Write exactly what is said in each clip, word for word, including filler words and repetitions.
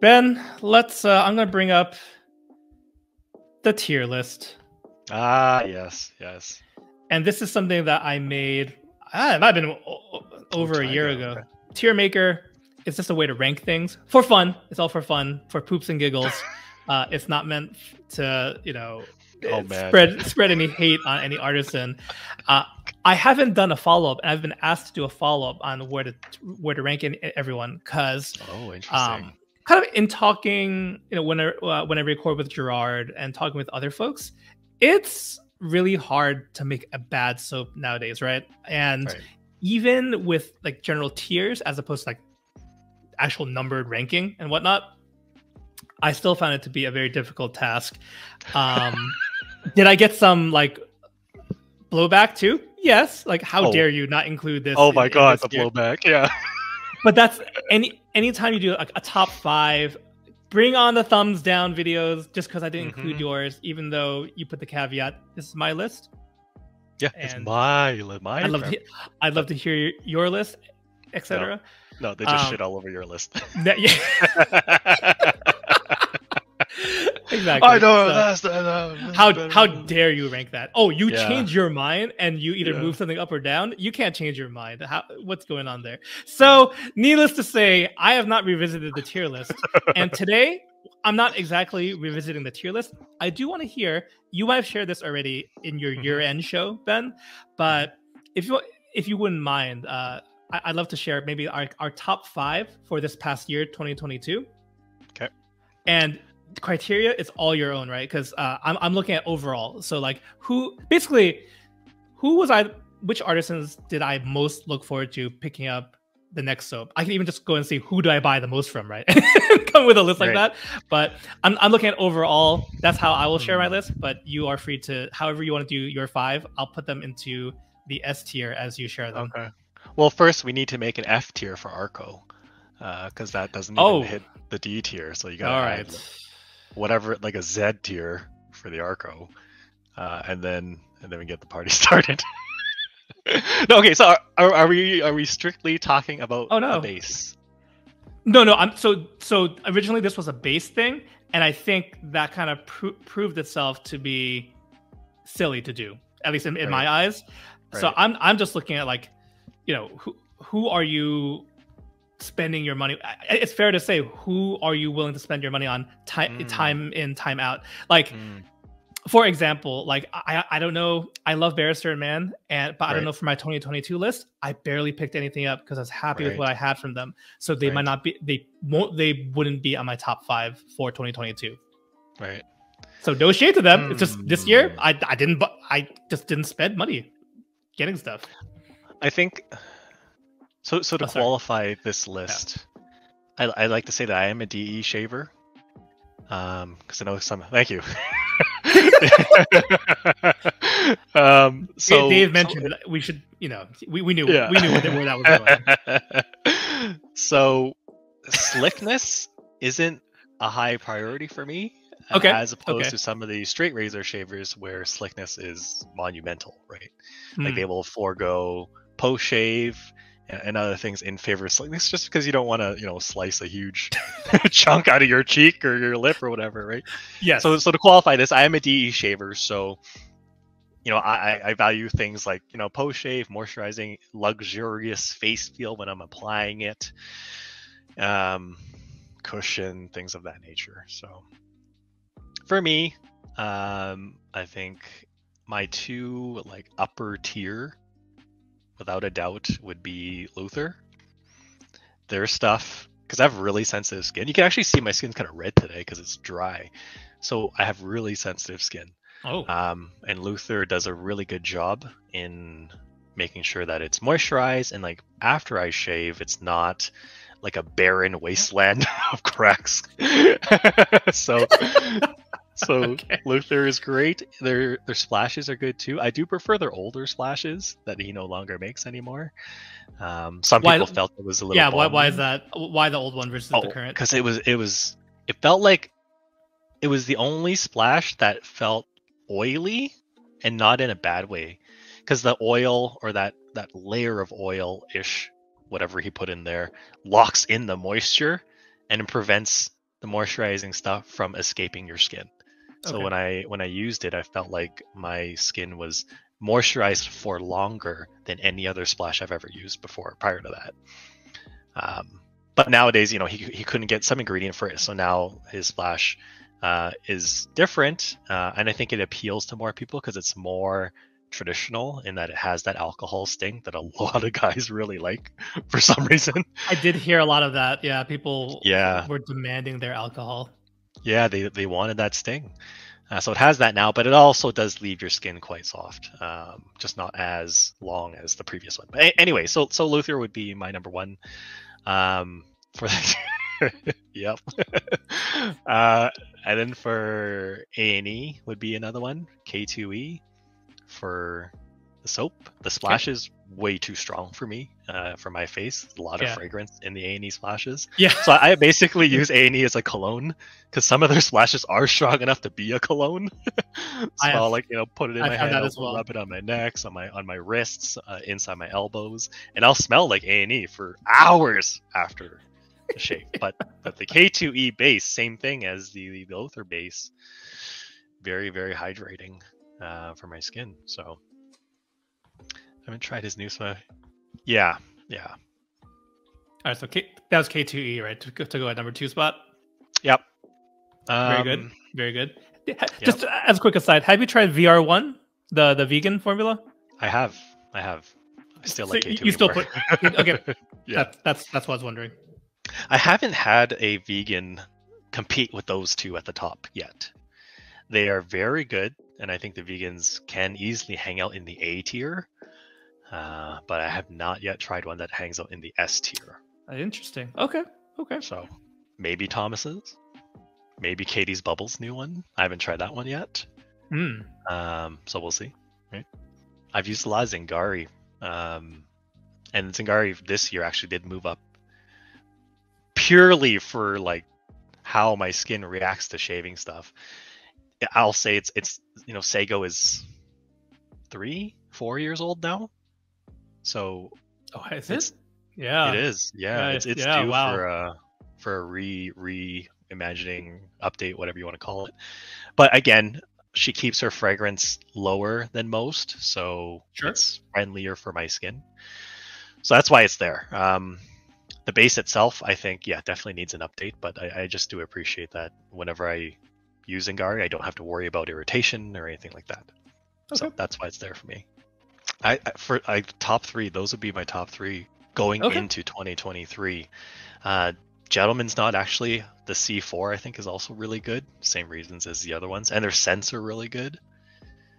Ben, let's. Uh, I'm going to bring up the tier list. Ah, yes, yes. And this is something that I made. Ah, it might have been over a year ago. Tier Maker is just a way to rank things for fun. It's all for fun, for poops and giggles. uh, it's not meant to, you know, oh, spread spread any hate on any artisan. Uh, I haven't done a follow up, and I've been asked to do a follow up on where to where to rank in everyone because. Oh, interesting. Um, kind of in talking, you know, when I uh, when I record with Gerard and talking with other folks, it's really hard to make a bad soap nowadays, right? And right. even with like general tiers as opposed to like actual numbered ranking and whatnot, I still found it to be a very difficult task. Um, did I get some like blowback too? Yes. Like, how oh. dare you not include this? Oh my in, God, in the tier. Blowback. Yeah. But that's any anytime you do a, a top five, bring on the thumbs down videos just because I didn't mm-hmm. include yours, even though you put the caveat, this is my list. Yeah, and it's my my. I'd love, to, I'd love to hear your, your list, et cetera. No, no, they just um, shit all over your list. That, yeah. Exactly. I know. So, that's, that's how better. How dare you rank that? Oh, you yeah. change your mind and you either yeah. move something up or down. You can't change your mind. How, what's going on there? So needless to say, I have not revisited the tier list. And today, I'm not exactly revisiting the tier list. I do want to hear, you might have shared this already in your mm-hmm. year-end show, Ben, but if you, if you wouldn't mind, uh, I, I'd love to share maybe our, our top five for this past year, twenty twenty-two. Okay. And criteria is all your own, right? Because uh, I'm, I'm looking at overall. So like who, basically, who was I, which artisans did I most look forward to picking up the next soap? I can even just go and see who do I buy the most from, right? Come with a list right. like that. But I'm, I'm looking at overall. That's how I will share my list, but you are free to, however you want to do your five, I'll put them into the S tier as you share them. Okay. Well, first we need to make an F tier for Arco because uh, that doesn't even oh. hit the D tier. So you got all right. whatever, like a Z tier for the Arco, uh, and then and then we get the party started. No, okay. So are, are we are we strictly talking about oh, no. a base? No, no. I'm so so. Originally, this was a base thing, and I think that kind of pro proved itself to be silly to do, at least in, in right. my eyes. Right. So I'm I'm just looking at like, you know, who who are you spending your money? It's fair to say, who are you willing to spend your money on time mm. time in, time out? Like mm. for example, like I I don't know, I love Barrister and Man, and but right. I don't know, for my twenty twenty-two list, I barely picked anything up because I was happy right. with what I had from them. So they right. might not be they won't they wouldn't be on my top five for twenty twenty-two. Right. So no shade to them. Mm. It's just this year I I didn't I just didn't spend money getting stuff. I think So, so to oh, qualify this list, yeah. I, I like to say that I am a D E shaver, um, because I know some. Thank you. um, so Dave mentioned so, we should, you know, we we knew yeah. we knew where that was going. So, slickness isn't a high priority for me, okay. as opposed okay. to some of the straight razor shavers where slickness is monumental, right? Mm. Like they will forego post shave and other things in favor of slickness, just because you don't want to, you know, slice a huge chunk out of your cheek or your lip or whatever, right? Yeah. So, so to qualify this, I am a D E shaver, so you know, I, I value things like, you know, post shave, moisturizing, luxurious face feel when I'm applying it, um, cushion, things of that nature. So, for me, um, I think my two like upper tier, without a doubt, would be Luther. Their stuff, because I have really sensitive skin. You can actually see my skin's kind of red today because it's dry. So I have really sensitive skin. Oh. Um, and Luther does a really good job in making sure that it's moisturized, and like after I shave, it's not like a barren wasteland of cracks. so so okay. Luther is great. Their their splashes are good too. I do prefer their older splashes that he no longer makes anymore. Um, some why, people felt it was a little yeah. Why, why is that? Why the old one versus oh, the current? Because it was it was it felt like it was the only splash that felt oily, and not in a bad way, because the oil or that that layer of oil ish whatever he put in there locks in the moisture and prevents the moisturizing stuff from escaping your skin. So okay. when I when I used it, I felt like my skin was moisturized for longer than any other splash I've ever used before prior to that. Um, but nowadays, you know, he, he couldn't get some ingredient for it. So now his splash uh, is different. Uh, and I think it appeals to more people because it's more traditional in that it has that alcohol sting that a lot of guys really like for some reason. I did hear a lot of that. Yeah, people yeah. were demanding their alcohol. Yeah, they, they wanted that sting. Uh, so it has that now, but it also does leave your skin quite soft, um, just not as long as the previous one. But a anyway, so so Luther would be my number one um, for that. Yep. uh, and then for A and E would be another one, K two E for the soap. The splash is way too strong for me, uh, for my face. There's a lot yeah. of fragrance in the A and E splashes. Yeah. So I basically use A and E as a cologne because some of their splashes are strong enough to be a cologne. So I have, I'll like, you know, put it in I've my head, that as well. Rub it on my necks, on my on my wrists, uh, inside my elbows, and I'll smell like A and E for hours after the shave. But but the K two E base, same thing as the, the Luther base, very very hydrating uh, for my skin. So. I haven't tried his new stuff. Yeah, yeah. All right, so K that was K two E, right? To, to go at number two spot. Yep. Very um, good. Very good. Yep. Just as a quick aside, have you tried V R one, the the vegan formula? I have. I have. I still so like K two E. You still more. Put okay. Yeah. That, that's that's what I was wondering. I haven't had a vegan compete with those two at the top yet. They are very good, and I think the vegans can easily hang out in the A tier. Uh, but I have not yet tried one that hangs out in the S tier. Interesting. Okay. Okay. So maybe Thomas's, maybe Katie's Bubbles new one. I haven't tried that one yet. Mm. Um, so we'll see. Right. I've used a lot of Zingari, um, and Zingari this year actually did move up purely for like how my skin reacts to shaving stuff. I'll say it's it's you know Sago is three, four years old now. So, oh, is it? Yeah, it is. Yeah, yeah it's, it's yeah, due wow. for a for a re reimagining update, whatever you want to call it. But again, she keeps her fragrance lower than most, so sure. it's friendlier for my skin. So that's why it's there. Um, the base itself, I think, yeah, definitely needs an update. But I, I just do appreciate that whenever I use Zingari, I don't have to worry about irritation or anything like that. Okay. So that's why it's there for me. I, I for I top three, those would be my top three going okay. into twenty twenty-three. Uh, Gentleman's Nod, actually the C four I think is also really good. Same reasons as the other ones, and their scents are really good.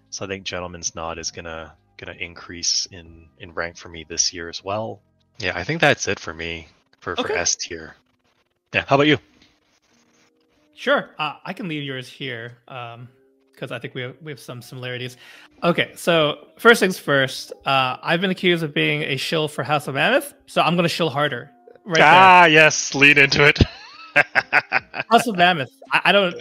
So I think Gentleman's Nod is gonna gonna increase in in rank for me this year as well. Yeah, I think that's it for me for okay. for S tier. Yeah, how about you? Sure, uh, I can leave yours here. Um... because I think we have, we have some similarities. Okay, so first things first, uh, I've been accused of being a shill for House of Mammoth, so I'm going to shill harder. Right ah, there. Yes, lead into it. House of Mammoth, I, I don't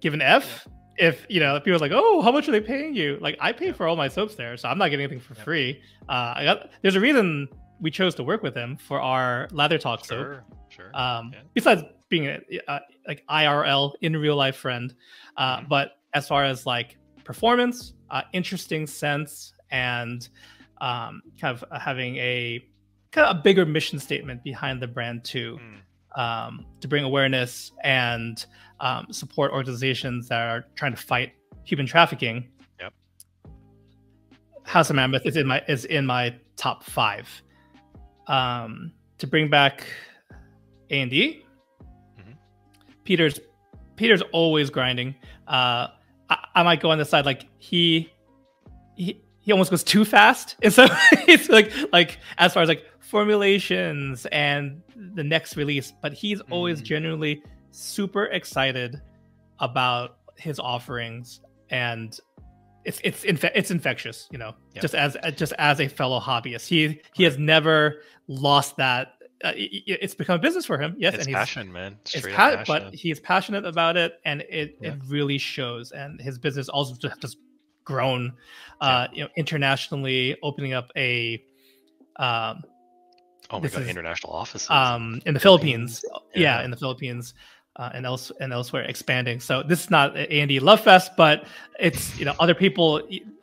give an F if, you know, if people are like, oh, how much are they paying you? Like, I pay for all my soaps there, so I'm not getting anything for yep. free. Uh, I got, there's a reason we chose to work with them for our Lather Talk sure, soap. Sure. Um, yeah. Besides being a, a like I R L in real life friend, uh, mm-hmm. but as far as like performance, uh, interesting sense, and um, kind of having a kind of a bigger mission statement behind the brand too, mm. um, to bring awareness and um, support organizations that are trying to fight human trafficking. Yep. House of Mammoth is in my is in my top five. Um, to bring back A and E. Peter's Peter's always grinding. Uh, I, I might go on the side like he he he almost goes too fast, and so it's like like as far as like formulations and the next release. But he's always mm-hmm. genuinely super excited about his offerings, and it's it's inf it's infectious, you know. Yep. Just as just as a fellow hobbyist, he he has never lost that. Uh, it's become a business for him. Yes, it's and he's passion, man. It's passion, but he's passionate about it, and it yeah. it really shows. And his business also just, just grown, uh, yeah. you know, internationally, opening up a. Um, oh my god! Is, international offices. Um, in the Philippines, Philippines. Yeah. yeah, in the Philippines, uh, and else and elsewhere expanding. So this is not A and E love fest, but it's, you know, other people.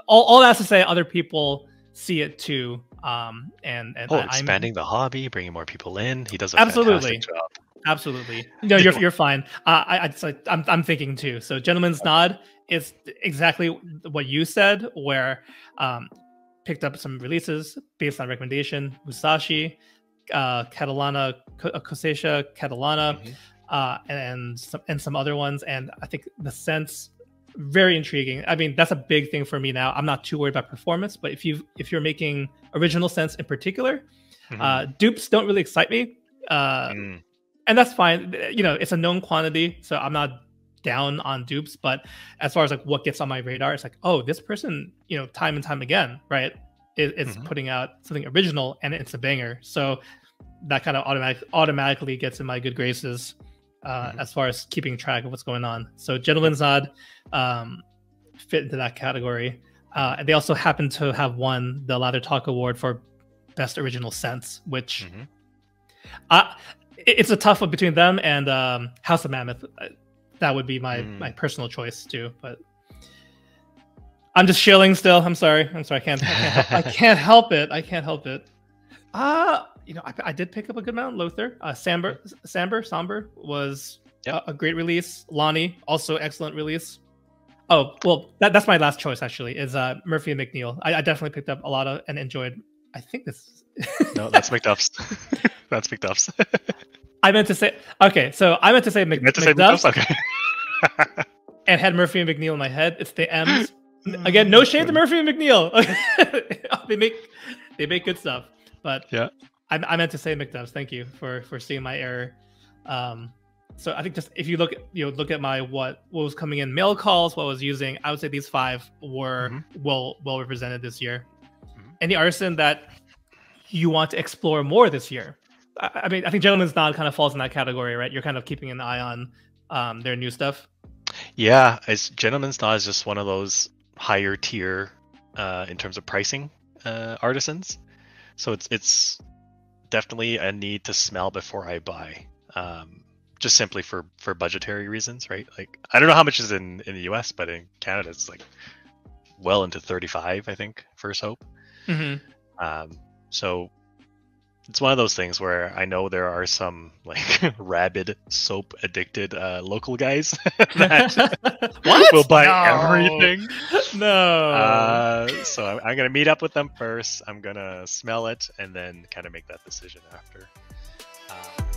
All all that's to say, other people see it too. Um, and, and oh, expanding I'm, the hobby, bringing more people in. He does a absolutely. fantastic job. Absolutely. No, you're you're fine. Uh, I, I just, like, I'm I'm thinking too. So Gentleman's Nod is exactly what you said, where um, picked up some releases based on recommendation. Musashi, uh, Catalana Cosecha, Catalana, mm-hmm. uh, and, and some and some other ones. And I think the sense very intriguing. I mean, that's a big thing for me now. I'm not too worried about performance, but if you if you're making original sense in particular, mm-hmm. uh, dupes don't really excite me. Uh, mm. And that's fine. You know, it's a known quantity, so I'm not down on dupes. But as far as like what gets on my radar, it's like, oh, this person, you know, time and time again, right? It, it's mm-hmm. putting out something original, and it's a banger. So that kind of automatic automatically gets in my good graces uh, mm-hmm. as far as keeping track of what's going on. So Gentleman's Nod um, fit into that category. Uh, and they also happen to have won the Lather Talk Award for Best Original Sense, which mm-hmm. I. It's a tough one between them and um, House of Mammoth. That would be my mm. my personal choice too. But I'm just shilling still. I'm sorry. I'm sorry. I can't. I can't, help, I can't help it. I can't help it. Ah, uh, you know, I, I did pick up a good amount. Luther, uh, Samber, Samber, Somber was yep. a, a great release. Lonnie, also excellent release. Oh well, that, that's my last choice actually. Is uh, Murphy and McNeil. I, I definitely picked up a lot of and enjoyed. I think this. No, that's McDuff's. That's McDuff's. I meant to say okay, so I meant to say, Mc, meant to McDuff's, say McDuff's, okay. And had Murphy and McNeil in my head. It's the M's again. No shade to Murphy and McNeil. they make they make good stuff. But yeah, I, I meant to say McDuff's. Thank you for for seeing my error. Um, so I think just if you look at, you know, look at my what what was coming in mail calls, what I was using, I would say these five were mm-hmm. well well represented this year. Mm-hmm. Any artisan that you want to explore more this year. I mean, I think Gentleman's Nod kind of falls in that category, right? You're kind of keeping an eye on um, their new stuff. Yeah, it's, Gentleman's Nod is just one of those higher tier uh, in terms of pricing uh, artisans. So it's it's definitely a need to smell before I buy, um, just simply for, for budgetary reasons, right? Like, I don't know how much is in, in the U S, but in Canada, it's like well into thirty-five, I think, for soap. Mm-hmm. Um, so... It's one of those things where I know there are some like rabid soap addicted uh, local guys that what? will buy no. everything. No. Uh, so I'm, I'm going to meet up with them first. I'm going to smell it and then kind of make that decision after. Um,